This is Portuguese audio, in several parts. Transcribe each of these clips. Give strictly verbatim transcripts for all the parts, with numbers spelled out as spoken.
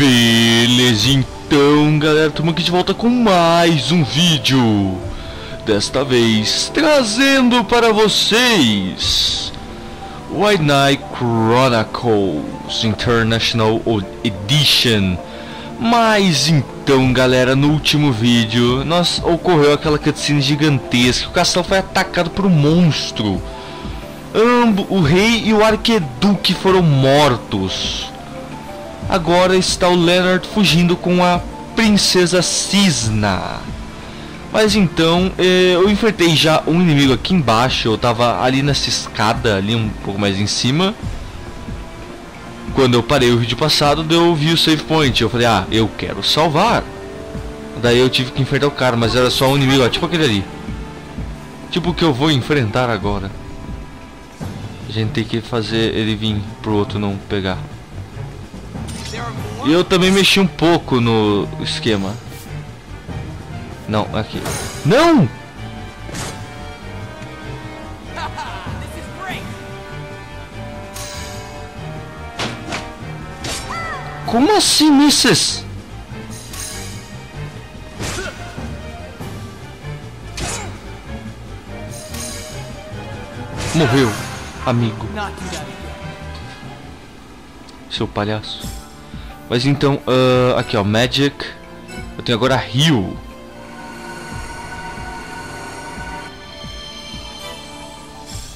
Beleza, então galera, estamos aqui de volta com mais um vídeo. Desta vez trazendo para vocês White Knight Chronicles International Edition. Mas então galera, no último vídeo nós, ocorreu aquela cutscene gigantesca. O castelo foi atacado por um monstro. Ambos, o rei e o arqueduque, foram mortos. Agora está o Leonard fugindo com a princesa Cisna. Mas então, eu enfrentei já um inimigo aqui embaixo. Eu tava ali nessa escada, ali um pouco mais em cima. Quando eu parei o vídeo passado, eu vi o save point. Eu falei, ah, eu quero salvar. Daí eu tive que enfrentar o cara, mas era só um inimigo, ó, tipo aquele ali. Tipo o que eu vou enfrentar agora. A gente tem que fazer ele vir pro outro não pegar. E eu também mexi um pouco no esquema. Não, aqui. Não! Como assim, misses? Morreu, amigo. Seu palhaço. Mas então, uh, aqui ó, Magic. Eu tenho agora Heal.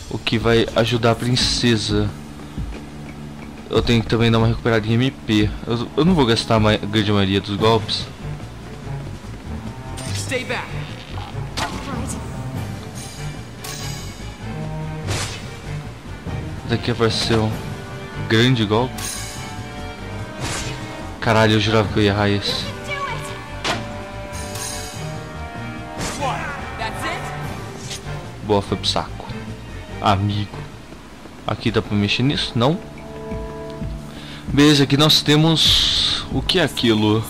O que vai ajudar a princesa. Eu tenho que também dar uma recuperada em M P. Eu, eu não vou gastar a grande maioria dos golpes. Stay back. Daqui vai ser um grande golpe. Caralho, eu jurava que eu ia errar isso. Boa, foi pro saco. Amigo. Aqui dá pra mexer nisso? Não. Beleza, aqui nós temos... O que é aquilo?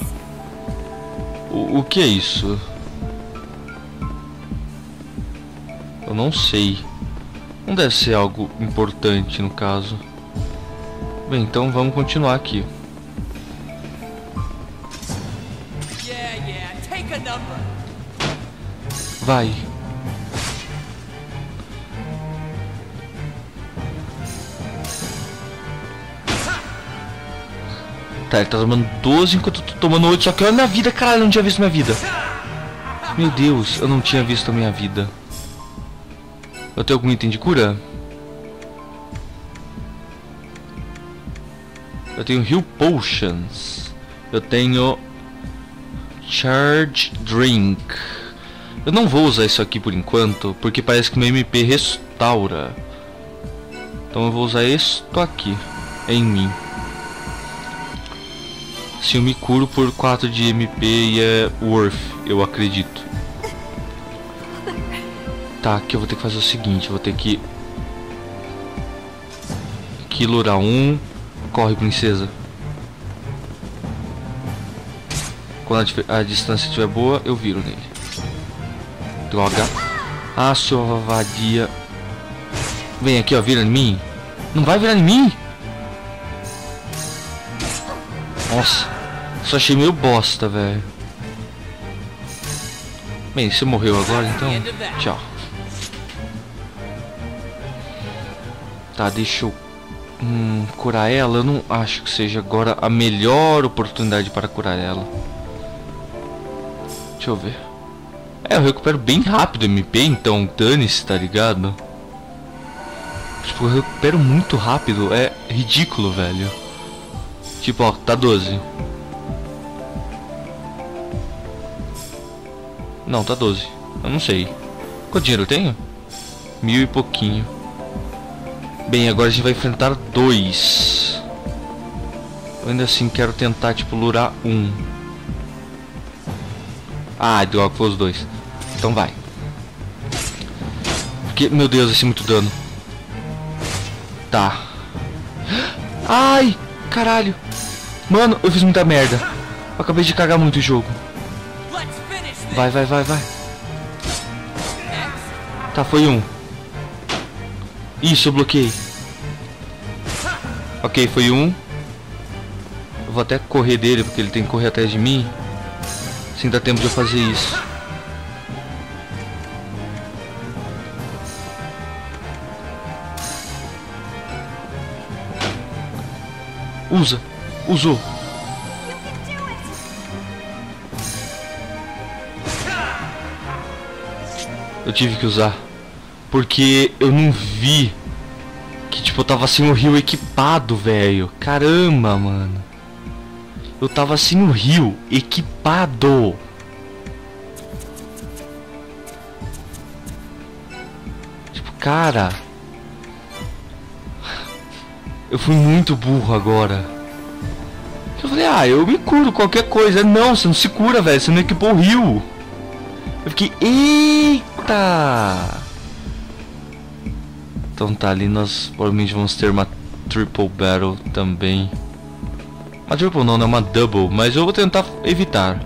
O, o que é isso? Eu não sei. Não deve ser algo importante no caso. Bem, então vamos continuar aqui. Vai. Tá, ele tá tomando doze enquanto eu tô tomando oito. Só que olha minha vida, caralho, eu não tinha visto minha vida. Meu Deus, eu não tinha visto a minha vida. Eu tenho algum item de cura? Eu tenho Heal Potions. Eu tenho Charge Drink. Eu não vou usar isso aqui por enquanto, porque parece que meu M P restaura. Então eu vou usar isto aqui, em mim. Se eu me curo por quatro de M P e é worth, eu acredito. Tá, aqui eu vou ter que fazer o seguinte, eu vou ter que... Aqui, Lura um. Corre, princesa. Quando a, a distância estiver boa, eu viro nele. Droga. Ah, sua vadia. Vem aqui, ó, vira em mim. Não vai virar em mim? Nossa. Só achei meio bosta, velho. Bem, você morreu agora, então. Tchau. Tá, deixa eu hum, curar ela. Eu não acho que seja agora a melhor oportunidade para curar ela. Deixa eu ver. É, eu recupero bem rápido M P, então dane-se, tá ligado? Tipo, eu recupero muito rápido, é ridículo, velho. Tipo, ó, tá doze. Não, tá doze. Eu não sei. Quanto dinheiro eu tenho? Mil e pouquinho. Bem, agora a gente vai enfrentar dois. Eu ainda assim quero tentar, tipo, lurar um. Ah, droga, foi os dois. Então vai. Porque, meu Deus, esse é muito dano. Tá. Ai, caralho. Mano, eu fiz muita merda. Eu acabei de cagar muito o jogo. Vai, vai, vai, vai. Tá, foi um. Isso, eu bloqueei. Ok, foi um. vou até correr dele, porque ele tem que correr atrás de mim. Assim dá tempo de eu fazer isso. Usa! Usou! Eu tive que usar. Porque eu não vi que tipo eu tava sem o rio equipado, velho. Caramba, mano. Eu tava sem o rio equipado. Tipo, cara. Eu fui muito burro agora. Eu falei, ah, eu me curo qualquer coisa. Não, você não se cura, velho. Você não equipou o rio. Eu fiquei, eita. Então tá, ali nós provavelmente vamos ter uma triple battle também. Uma triple não, não é uma double, mas eu vou tentar evitar.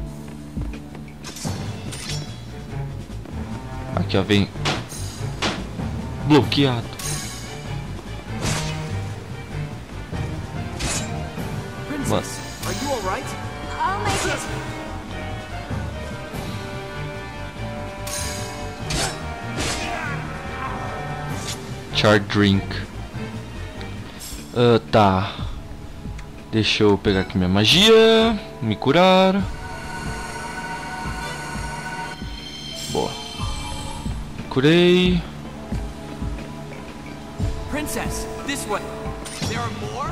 Aqui ó, vem. Bloqueado. Mano. Char drink. Uh, tá. Deixa eu pegar aqui minha magia. Me curar. Boa. Curei. Princess, this way. There are more?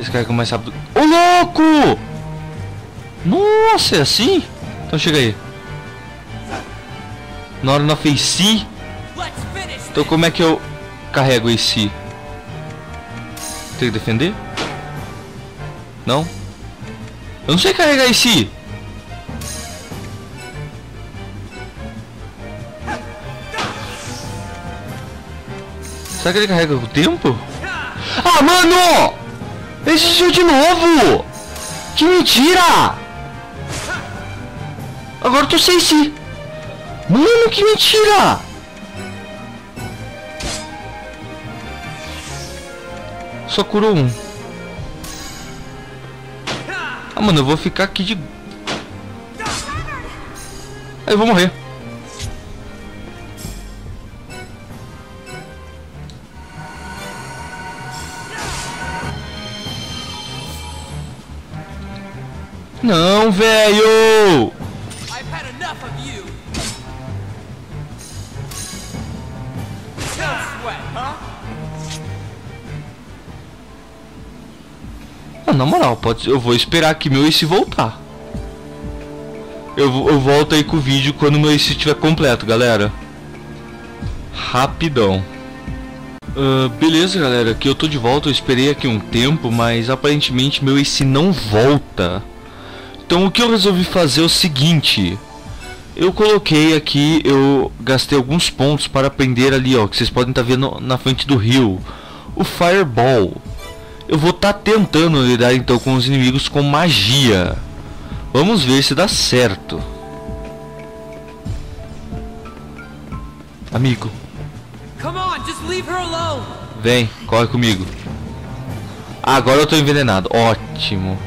Esse cara é mais rápido. Ô, louco! Nossa, é assim? Então chega aí. Na hora não fez si. Então como é que eu carrego esse? Tem que defender? Não? Eu não sei carregar esse. Será que ele carrega o tempo? Ah, mano! Ele existiu de novo! Que mentira! Agora eu tô sem si. Mano, que mentira! Só curou um. Ah, mano, eu vou ficar aqui de... Aí eu vou morrer. Não, velho! Na moral, pode, eu vou esperar que meu Ace voltar. Eu, eu volto aí com o vídeo quando meu Ace estiver completo, galera. Rapidão. Uh, beleza, galera. Aqui eu tô de volta. Eu esperei aqui um tempo, mas aparentemente meu Ace não volta. Então o que eu resolvi fazer é o seguinte. Eu coloquei aqui, eu gastei alguns pontos para prender ali, ó, que vocês podem estar vendo na frente do rio, o Fireball. Eu vou estar tá tentando lidar então com os inimigos com magia. Vamos ver se dá certo. Amigo. Vem, corre comigo. Ah, agora eu estou envenenado. Ótimo.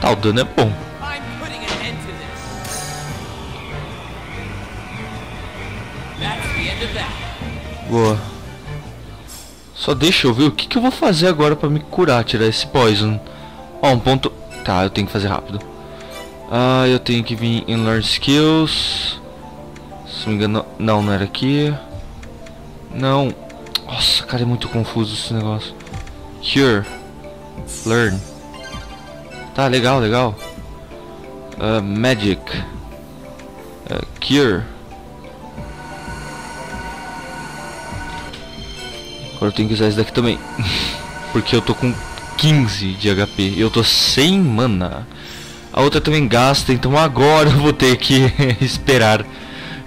Tá, o dano é bom. Boa. Só deixa eu ver o que, que eu vou fazer agora pra me curar, tirar esse poison. Ó, um ponto... Tá, eu tenho que fazer rápido. Ah, eu tenho que vir em Learn Skills. Se não me engano... Não, não era aqui. Não. Nossa, cara, é muito confuso esse negócio. Cure. Learn. Tá, legal, legal. Uh, magic. Uh, cure. Agora eu tenho que usar isso daqui também. Porque eu tô com quinze de H P. Eu tô sem mana. A outra também gasta. Então agora eu vou ter que esperar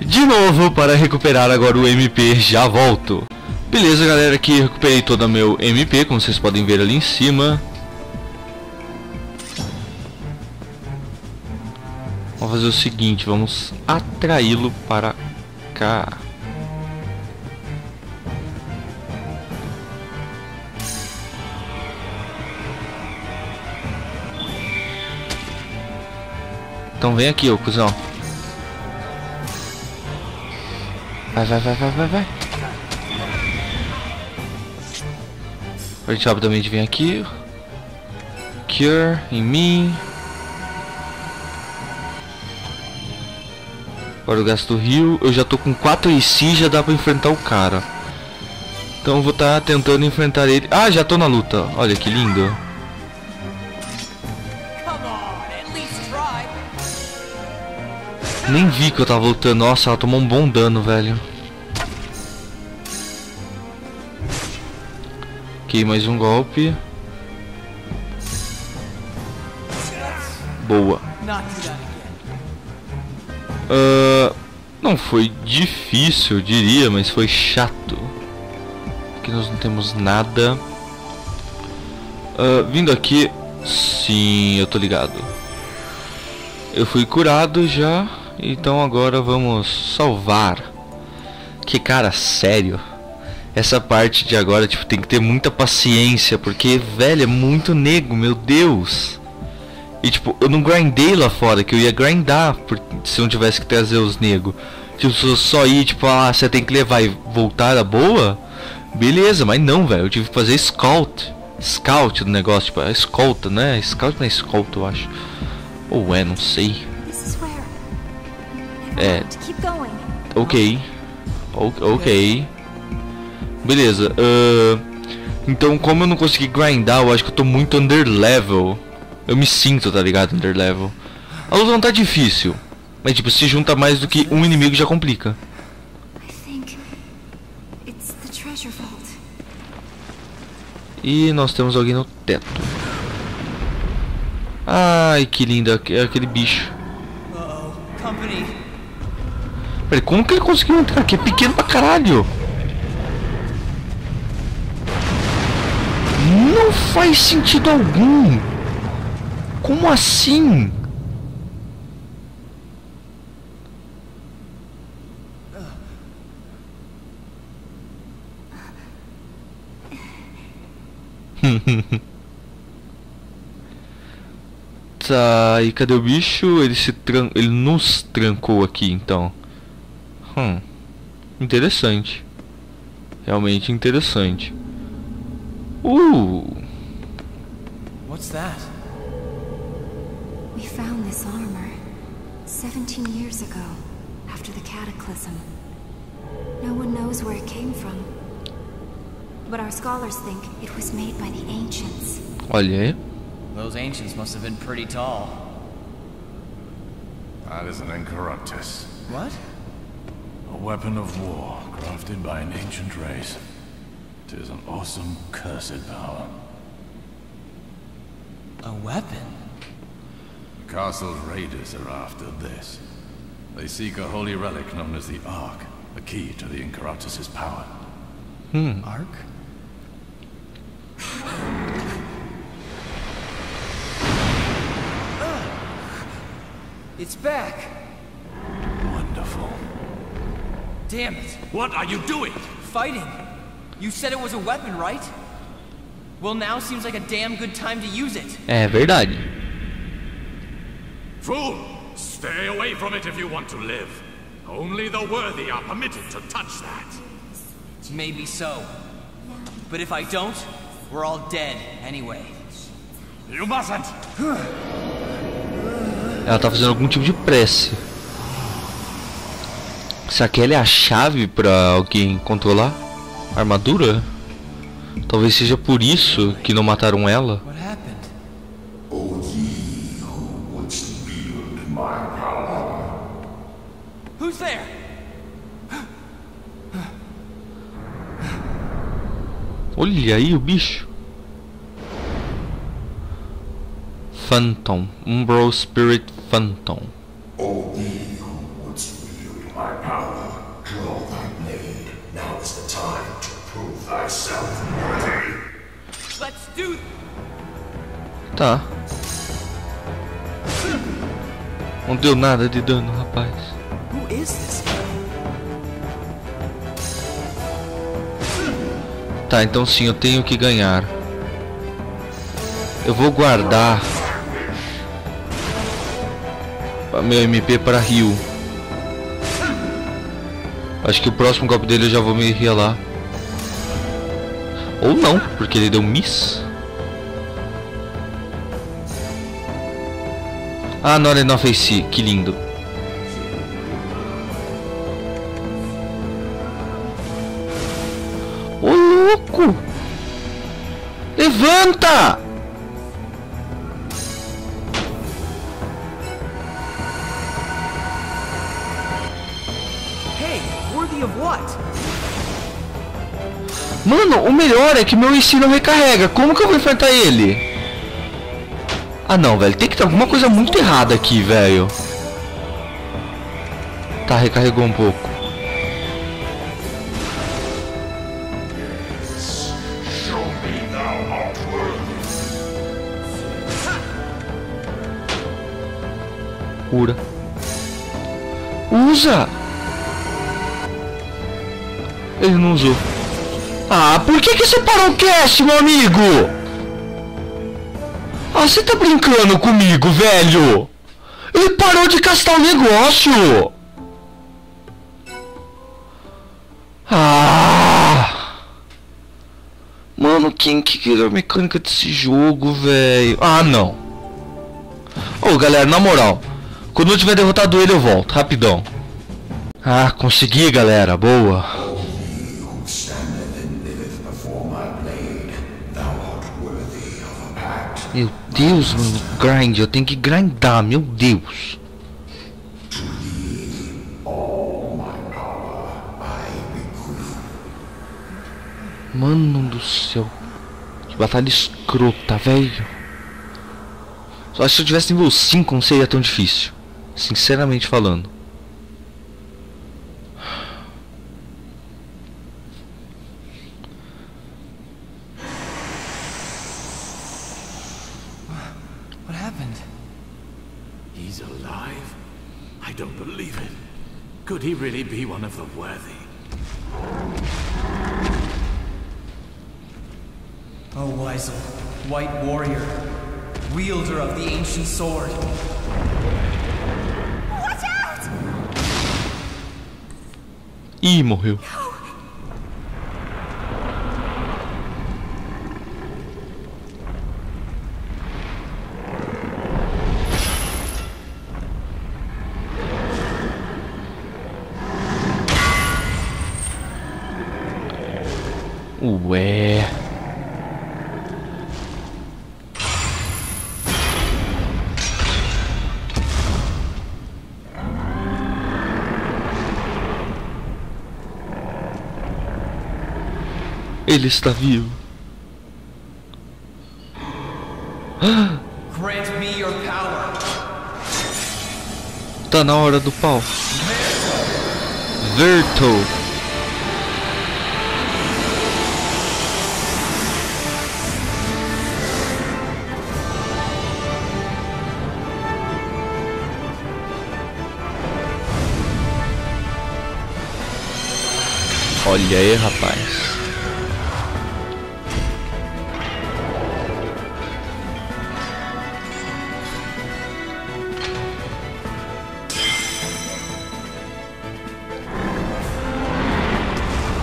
de novo para recuperar agora o M P. Já volto. Beleza, galera. Aqui recuperei todo o meu M P. Como vocês podem ver ali em cima. Vamos fazer o seguinte, vamos atraí-lo para cá. Então vem aqui, ô cuzão. Vai, vai, vai, vai, vai, vai. A gente rapidamente vem aqui. Cure em mim. Agora eu gasto o rio. Eu já tô com quatro I C, já dá pra enfrentar o cara. Então eu vou estar tá tentando enfrentar ele. Ah, já tô na luta. Olha que lindo. Nem vi que eu tava lutando. Nossa, ela tomou um bom dano, velho. Ok, mais um golpe. Boa. Uh, não foi difícil, eu diria, mas foi chato. Aqui nós não temos nada. Uh, vindo aqui... Sim, eu tô ligado. Eu fui curado já. Então agora vamos salvar. Que cara, sério. Essa parte de agora, tipo, tem que ter muita paciência. Porque, velho, é muito nego, meu Deus. E tipo, eu não grindei lá fora, que eu ia grindar por, se não tivesse que trazer os nego. Tipo, se eu só ir, tipo, ah, você tem que levar e voltar a boa. Beleza, mas não, velho, eu tive que fazer scout. Scout do negócio, tipo, a escolta, né? Scout não é escolta, eu acho. Ou é, não sei. É. Ok. Ok. Beleza. Uh, então, como eu não consegui grindar, eu acho que eu tô muito under level. Eu me sinto, tá ligado? Under level. A luta não tá difícil. Mas, tipo, se junta mais do que um inimigo já complica. E nós temos alguém no teto. Ai, que lindo. É aquele bicho. Peraí, como que ele conseguiu entrar aqui? É pequeno pra caralho. Não faz sentido algum. Como assim? Tá, e cadê o bicho? Ele se tran... ele nos trancou aqui, então. Hum, interessante. Realmente interessante. Uh! What's that? We found this armor seventeen years ago, after the cataclysm. No one knows where it came from. But our scholars think it was made by the ancients. Olha. Those ancients must have been pretty tall. That is an Incorruptus. What? A weapon of war crafted by an ancient race. It is an awesome cursed power. A weapon? The castle's raiders are after this. They seek a holy relic known as the Ark, the key to the Incorruptus's power. Hmm. Ark? It's back. Wonderful. Damn it. What are you doing? Fighting. You said it was a weapon, right? Well, now seems like a damn good time to use it. É verdade. Fool! Stay away from it if you want to live. Only the worthy are permitted to touch that. Maybe so. But if I don't, we're all dead anyway. You mustn't. Ela tá fazendo algum tipo de prece. Será que ela é a chave pra alguém controlar a armadura? Talvez seja por isso que não mataram ela. Olha aí o bicho. Phantom, Umbral Spirit Phantom. Tá. Não deu nada de dano, rapaz. Who is this? Tá, então sim, eu tenho que ganhar. Eu vou guardar meu M P para heal. Acho que o próximo golpe dele eu já vou me healar. Ou não, porque ele deu miss. Ah, não, ele não fez si, que lindo. Ô louco! Levanta! Hey, worthy of what? Mano, o melhor é que meu I C não recarrega. Como que eu vou enfrentar ele? Ah não, velho, tem que ter alguma coisa muito errada aqui, velho. Tá, recarregou um pouco. Cura. Usa! Ele não usou. Ah, por que que você parou o cast, meu amigo? Ah, você tá brincando comigo, velho? Ele parou de castar o negócio! Ah! Mano, quem que criou a mecânica desse jogo, velho? Ah, não! Ô, galera, na moral, quando eu tiver derrotado ele, eu volto, rapidão. Ah, consegui, galera, boa! Meu Deus, mano, grind, eu tenho que grindar, meu Deus. Mano do céu. Que batalha escrota, velho. Só se eu tivesse nível cinco não seria tão difícil. Sinceramente falando. He really be one of the worthy. Oh, wise white warrior, wielder of the ancient sword. Watch out! Ih, morreu. No. Ué. Ele está vivo. Tá na hora do pau. Verto. Olha aí, rapaz.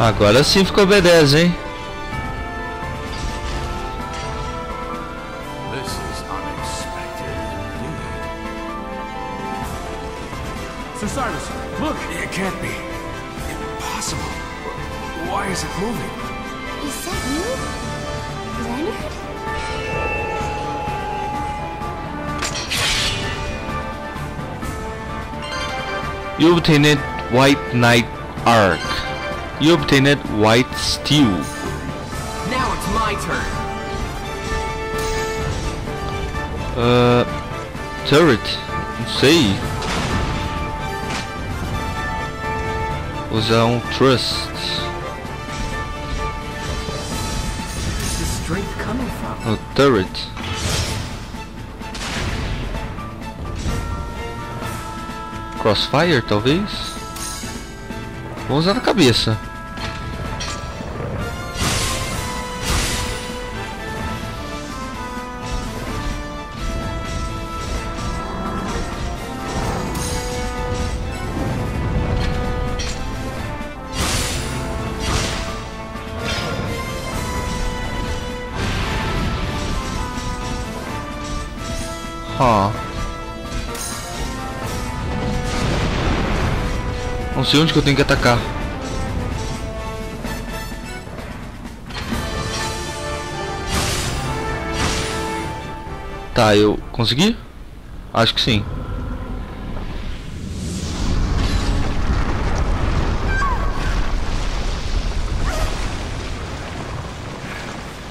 Agora sim ficou B dez, hein? Sir Cyrus, look, it can't be impossible. Why is it moving? Is that you, Leonard? You obtained White Knight Arc. You obtained White Steel. Now it's my turn. Uh, turret. Não sei. Usar um trust. O turret. Crossfire, talvez? Vamos usar na cabeça. Não sei onde que eu tenho que atacar. Tá, eu consegui? Acho que sim.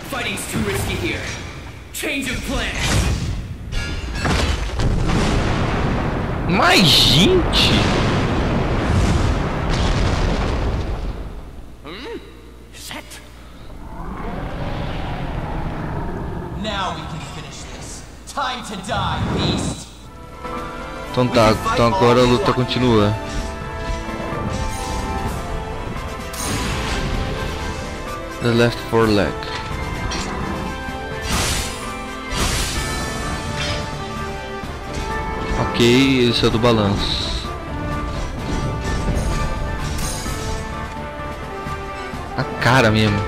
Fighting's too risky here. Change of plan. Mas gente! Então tá, então agora a luta continua. The left foreleg. Ok, esse é do balanço. A cara mesmo.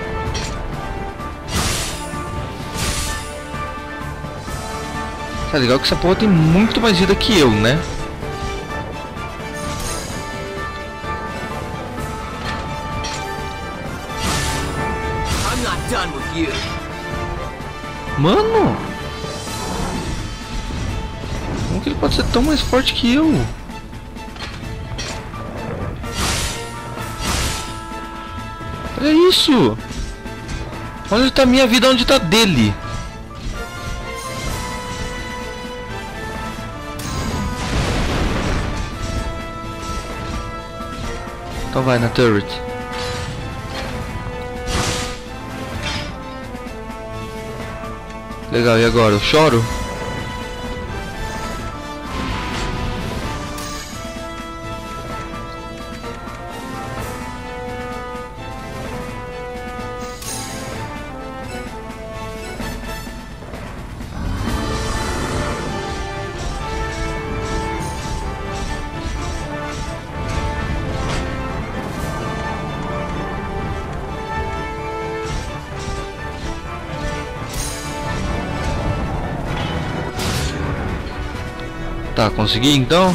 É legal que essa porra tem muito mais vida que eu, né? Mano! Como que ele pode ser tão mais forte que eu? Olha isso! Olha onde tá minha vida, onde tá dele! Então vai na turret. Legal, e agora? Eu choro? Tá, consegui então.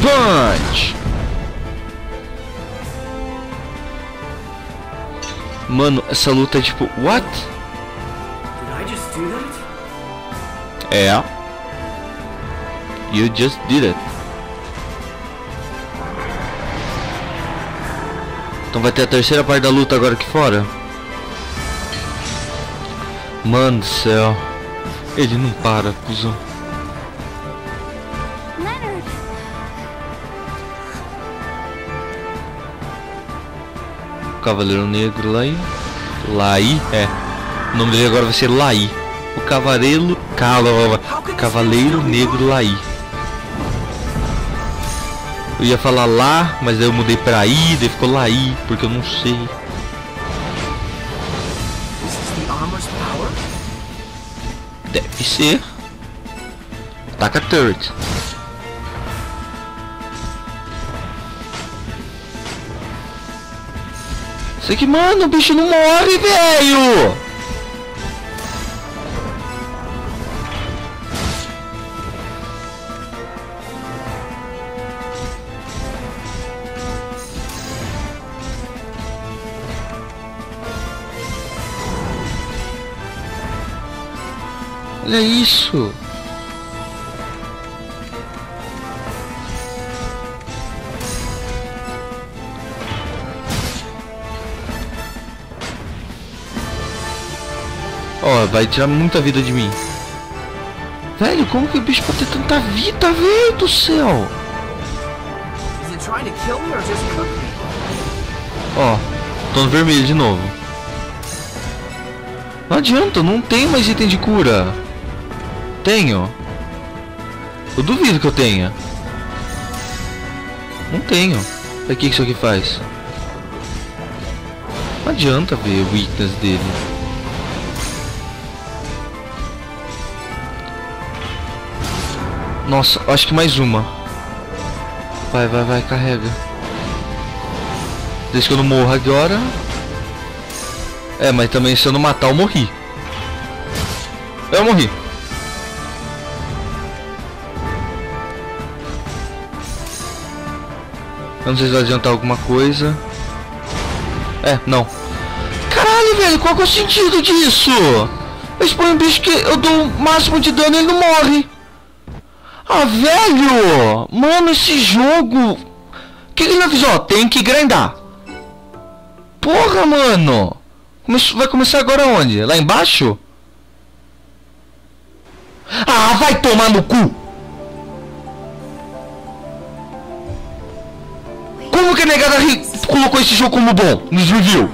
Punch! Mano, essa luta é tipo, what? Did I just do that? É. You just did it. Então vai ter a terceira parte da luta agora aqui fora. Mano do céu. Ele não para, cuzão. Leonard. Cavaleiro Negro Lai. Lai, é. O nome dele agora vai ser Lai. O Cavaleiro... Cala, Cavaleiro Negro Lai. Eu ia falar lá, mas aí eu mudei pra I, daí ficou Laí, porque eu não sei. Deve ser. Ataca a turret. Sei que, mano, o bicho não morre, velho! Olha isso! Ó, oh, vai tirar muita vida de mim. Velho, como que o bicho pode ter tanta vida, velho do céu? Ó, oh, tô no vermelho de novo. Não adianta, não tem mais item de cura. Tenho? Eu duvido que eu tenha. Não tenho. O que isso aqui faz? Não adianta ver o weakness dele. Nossa, acho que mais uma. Vai, vai, vai, carrega. Desde que eu não morra agora. É, mas também se eu não matar eu morri. Eu morri. Eu não sei se vai adiantar alguma coisa. É, não. Caralho, velho, qual que é o sentido disso? Eu exponho um bicho que eu dou o máximo de dano e ele não morre. Ah, velho! Mano, esse jogo... O que ele não avisou? Tem que grindar. Porra, mano! Come... Vai começar agora onde? Lá embaixo? Ah, vai tomar no cu! Como que a negada ri... colocou esse jogo como bom? Nos review?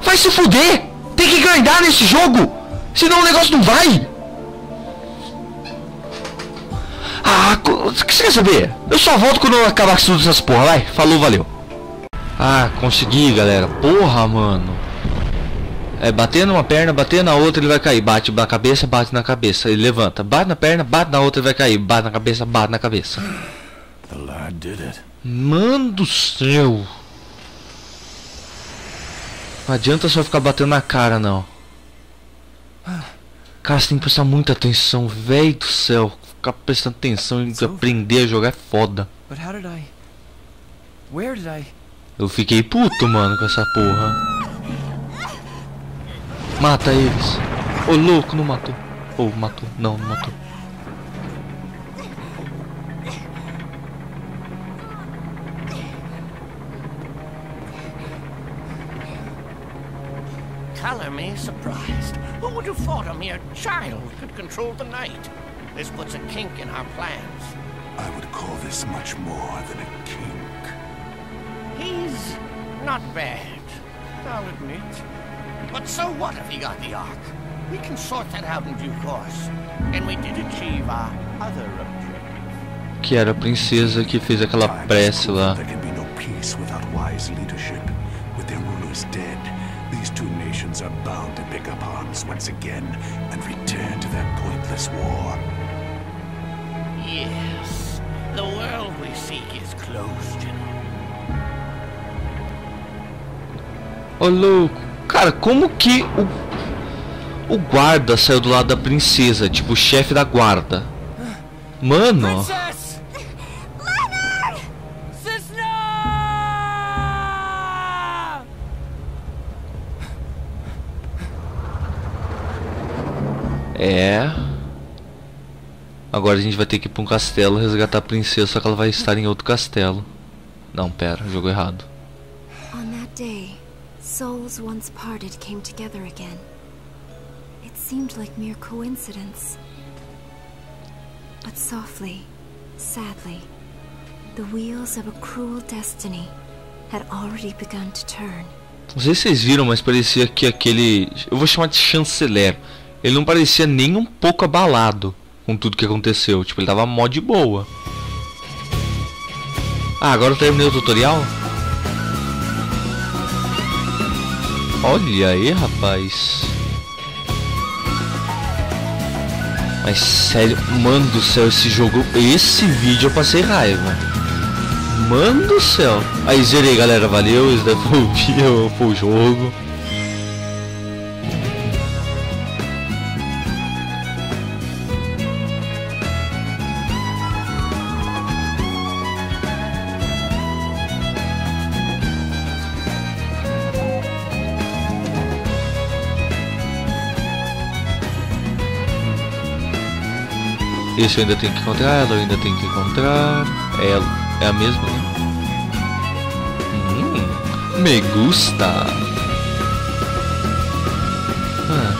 Vai se fuder! Tem que grindar nesse jogo! Senão o negócio não vai! Ah, o que você quer saber? Eu só volto quando eu acabar com tudo essas porra, vai. Falou, valeu. Ah, consegui, galera. Porra, mano. É, bater numa perna, bater na outra, ele vai cair. Bate na cabeça, bate na cabeça. Ele levanta. Bate na perna, bate na outra, ele vai cair. Bate na cabeça, bate na cabeça. Mano do céu. Não adianta só ficar batendo na cara, não. Cara, você tem que prestar muita atenção, velho do céu. Ficar prestando atenção e aprender a jogar é foda. Eu fiquei puto, mano, com essa porra. Mata eles. Ô, louco, não matou. Ô, matou. Não, não matou. Color me surprised. Who would have thought a mere child could control the night? This puts a kink in our plans. I would call this much more than a kink. He's not bad, I'll admit. But so what if he got the Ark? We can sort that out in due course. And we did achieve our other objective. Que era a princesa que fez aquela prece lá. There can be no peace without wise leadership. With their rulers dead, these two nations are bound to pick up arms once again and return to their pointless war. Yes, the world we seek is closed. Ô louco, cara, como que o, o guarda saiu do lado da princesa, tipo o chefe da guarda? Mano. Princess! Leonard! Cisna! É. Agora a gente vai ter que ir para um castelo resgatar a princesa, só que ela vai estar em outro castelo. Não, pera, jogo errado. On that day, souls once parted came together again. It seemed like mere coincidence. But softly, sadly, the wheels of a cruel destiny had already begun to turn. Não sei se vocês viram, mas parecia que aquele, eu vou chamar de chanceler, ele não parecia nem um pouco abalado com tudo que aconteceu, tipo, ele tava mó de boa. Ah, agora eu terminei o tutorial? Olha aí, rapaz. Mas sério, mano do céu, esse jogo, esse vídeo eu passei raiva. Mano do céu. Aí zerei, galera, valeu, isso daí foi o vídeo, foi o jogo. Esse eu ainda tenho que encontrar, ela eu ainda tenho que encontrar. Ela é a mesma. Hum, me gusta. Ah.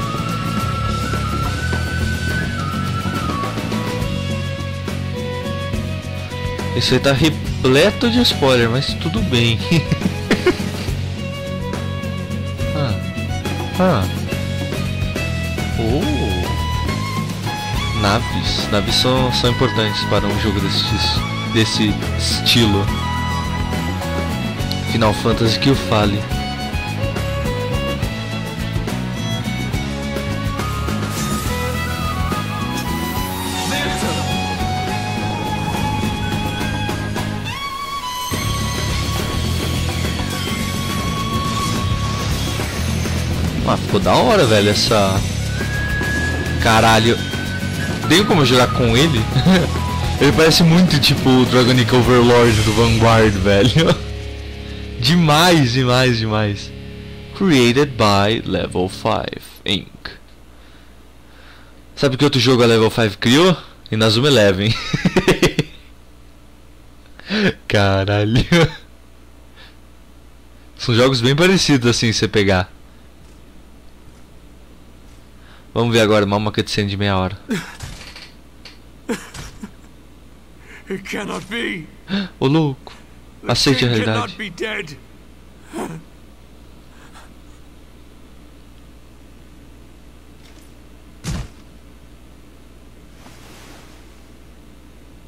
Esse aí tá repleto de spoiler, mas tudo bem. Ah. Ah. Oh. Naves. Naves são, são importantes para um jogo desse, desse estilo. Final Fantasy que o fale. Ah, ficou da hora, velho, essa... Caralho. Tem como jogar com ele? Ele parece muito tipo o Dragonic Overlord do Vanguard, velho. Demais, demais, demais. Created by Level cinco Incorporated. Sabe que outro jogo a Level cinco criou? Inazuma Eleven. Caralho. São jogos bem parecidos assim, se você pegar. Vamos ver agora, uma cutscene de meia hora. Ô louco, aceite a realidade.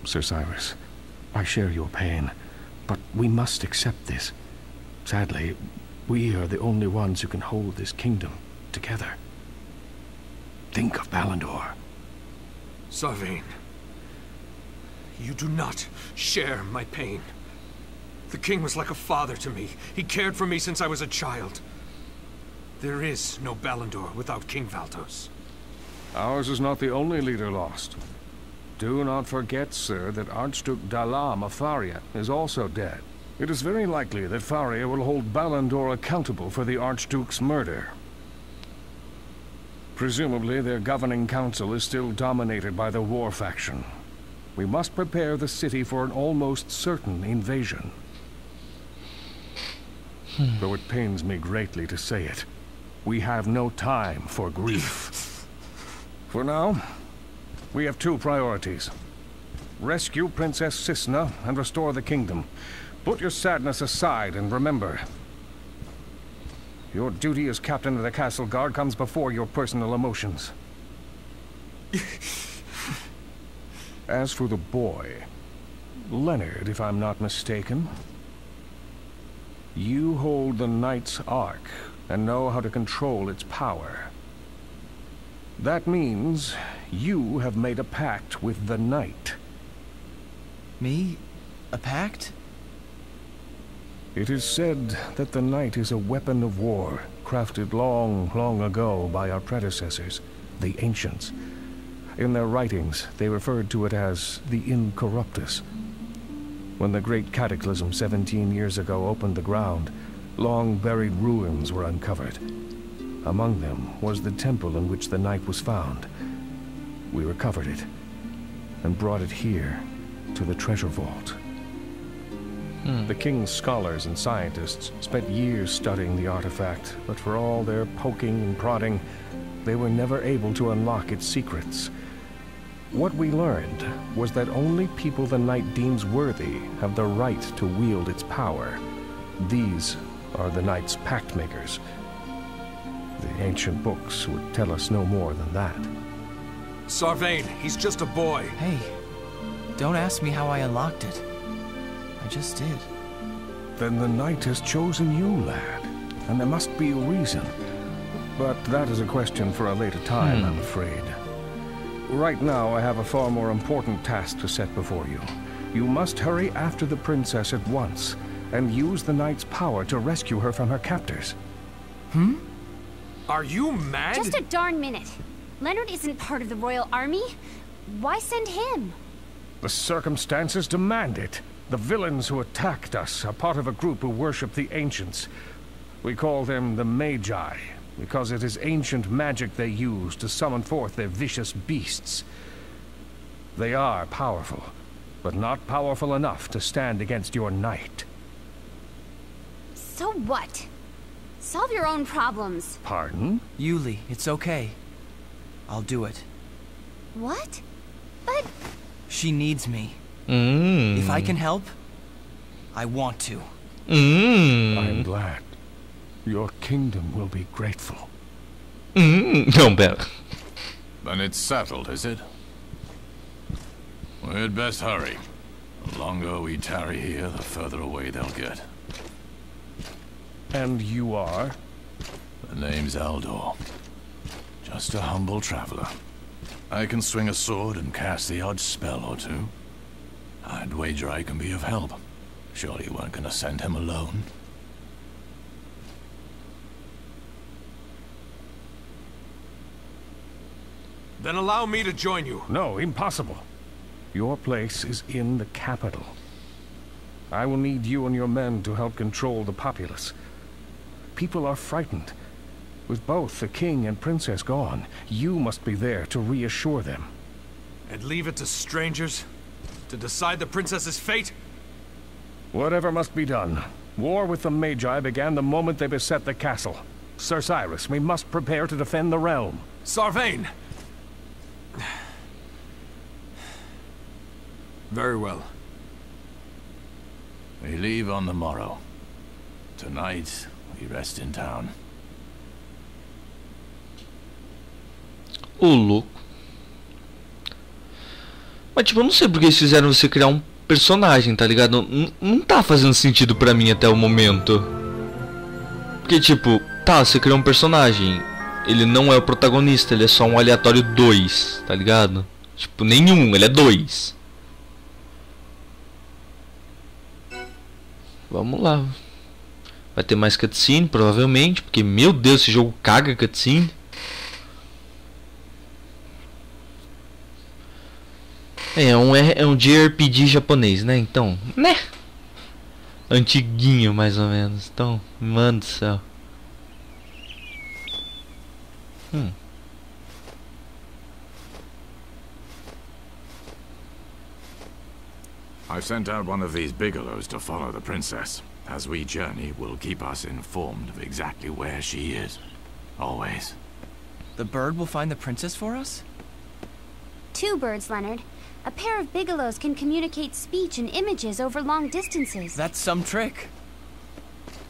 Sir Cyrus, I share your pain, but we must accept this. Sadly, we are the only ones who can hold this kingdom together. Think of Balandor. Sarvain, you do not share my pain. The king was like a father to me. He cared for me since I was a child. There is no Balandor without King Valtos. Ours is not the only leader lost. Do not forget, sir, that Archduke Dallam of Faria is also dead. It is very likely that Faria will hold Balandor accountable for the Archduke's murder. Presumably, their governing council is still dominated by the war faction. We must prepare the city for an almost certain invasion. Hmm. Though it pains me greatly to say it, we have no time for grief. For now, we have two priorities. Rescue Princess Cisna and restore the kingdom. Put your sadness aside and remember, your duty as captain of the castle guard comes before your personal emotions. As for the boy, Leonard, if I'm not mistaken, you hold the Knight's Ark and know how to control its power. That means you have made a pact with the Knight. Me? A pact? It is said that the Knight is a weapon of war, crafted long, long ago by our predecessors, the Ancients. In their writings, they referred to it as the Incorruptus. When the great cataclysm seventeen years ago opened the ground, long buried ruins were uncovered. Among them was the temple in which the Knight was found. We recovered it and brought it here to the treasure vault. Hmm. The king's scholars and scientists spent years studying the artifact, but for all their poking and prodding, they were never able to unlock its secrets. What we learned was that only people the Knight deems worthy have the right to wield its power. These are the Knight's pact makers. The ancient books would tell us no more than that. Sarvain, he's just a boy. Hey, don't ask me how I unlocked it. I just did. Then the Knight has chosen you, lad, and there must be a reason. But that is a question for a later time, hmm. I'm afraid. Right now, I have a far more important task to set before you. You must hurry after the princess at once, and use the Knight's power to rescue her from her captors. Hmm? Are you mad? Just a darn minute. Leonard isn't part of the royal army. Why send him? The circumstances demand it. The villains who attacked us are part of a group who worship the Ancients. We call them the Magi, because it is ancient magic they use to summon forth their vicious beasts. They are powerful, but not powerful enough to stand against your Knight. So what? Solve your own problems. Pardon? Yulie, it's okay. I'll do it. What? But... She needs me. Mm. If I can help, I want to. Mm. I'm glad. Your kingdom will be grateful. Mm. Don't bet. Then it's settled, is it? We'd best hurry. The longer we tarry here, the further away they'll get. And you are? The name's Aldor. Just a humble traveler. I can swing a sword and cast the odd spell or two. I'd wager I can be of help. Surely you weren't gonna send him alone. Then allow me to join you. No, impossible. Your place is in the capital. I will need you and your men to help control the populace. People are frightened. With both the king and princess gone, you must be there to reassure them. And leave it to strangers? To decide the princess's fate? Whatever must be done. War with the Magi began the moment they beset the castle. Sir Cyrus, we must prepare to defend the realm. Sarvain! Very well. We leave on the morrow. Tonight, we rest in town. O louco. Mas tipo, eu não sei porque eles fizeram você criar um personagem, tá ligado? N não tá fazendo sentido pra mim até o momento. Porque tipo, tá, você criou um personagem. Ele não é o protagonista, ele é só um aleatório dois, tá ligado? Tipo, nenhum, ele é dois. Vamos lá. Vai ter mais cutscene, provavelmente, porque, meu Deus, esse jogo caga cutscene. É um, é um J R P G japonês, né? Então, né? Antiguinho, mais ou menos. Então, mano do céu. Hum. I've sent out one of these Bigelows to follow the princess. As we journey, will keep us informed of exactly where she is. Always. The bird will find the princess for us? Two birds, Leonard. A pair of Bigelows can communicate speech and images over long distances. That's some trick.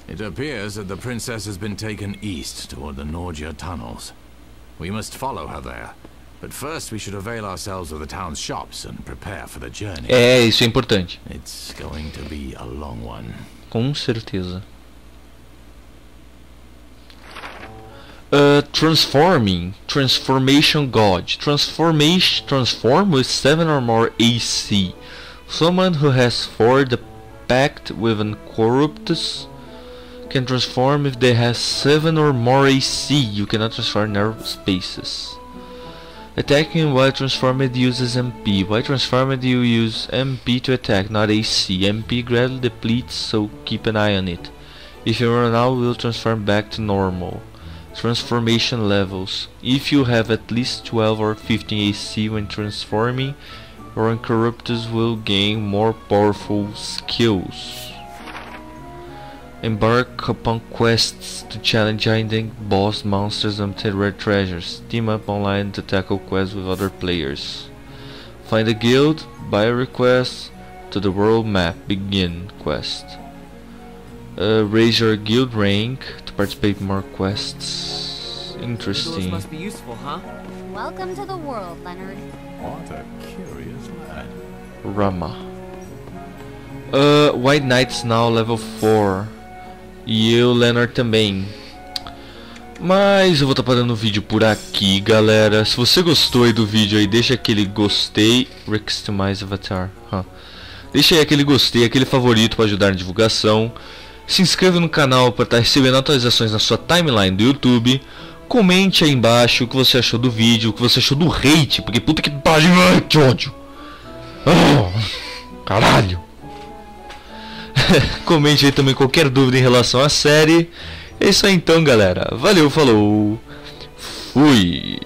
It appears that the princess has been taken east toward the Norgia tunnels. We must follow her there. But first we should avail ourselves of the town's shops and prepare for the journey. É, isso é importante. It's going to be a long one. Com certeza. Uh, transforming, transformation god, transformation, transform with seven or more A C. Someone who has forged the pact with Incorruptus can transform if they have seven or more A C. You cannot transform narrow spaces. Attacking while transformed uses M P. While transformed you use M P to attack, not A C. M P gradually depletes, so keep an eye on it. If you run out, will transform back to normal. Transformation levels. If you have at least twelve or fifteen A C when transforming, your Incorruptus will gain more powerful skills. Embark upon quests to challenge giant boss monsters and rare treasures. Team up online to tackle quests with other players. Find a guild, buy a request to the world map, begin quest. Uh, raise your guild rank to participate in more quests. Interesting. Must be useful, huh? Welcome to the world, Leonard. What a curious lad. Rama. Uh, White Knight's now level four. E eu, Leonard, também. Mas eu vou estar parando o vídeo por aqui, galera. Se você gostou aí do vídeo, aí deixa aquele gostei. Customize avatar. Huh. Deixa aí aquele gostei, aquele favorito para ajudar na divulgação. Se inscreva no canal para estar recebendo atualizações na sua timeline do YouTube. Comente aí embaixo o que você achou do vídeo, o que você achou do hate. Porque puta que pariu, que ódio. Oh, caralho. Comente aí também qualquer dúvida em relação à série. É isso aí então, galera. Valeu, falou. Fui.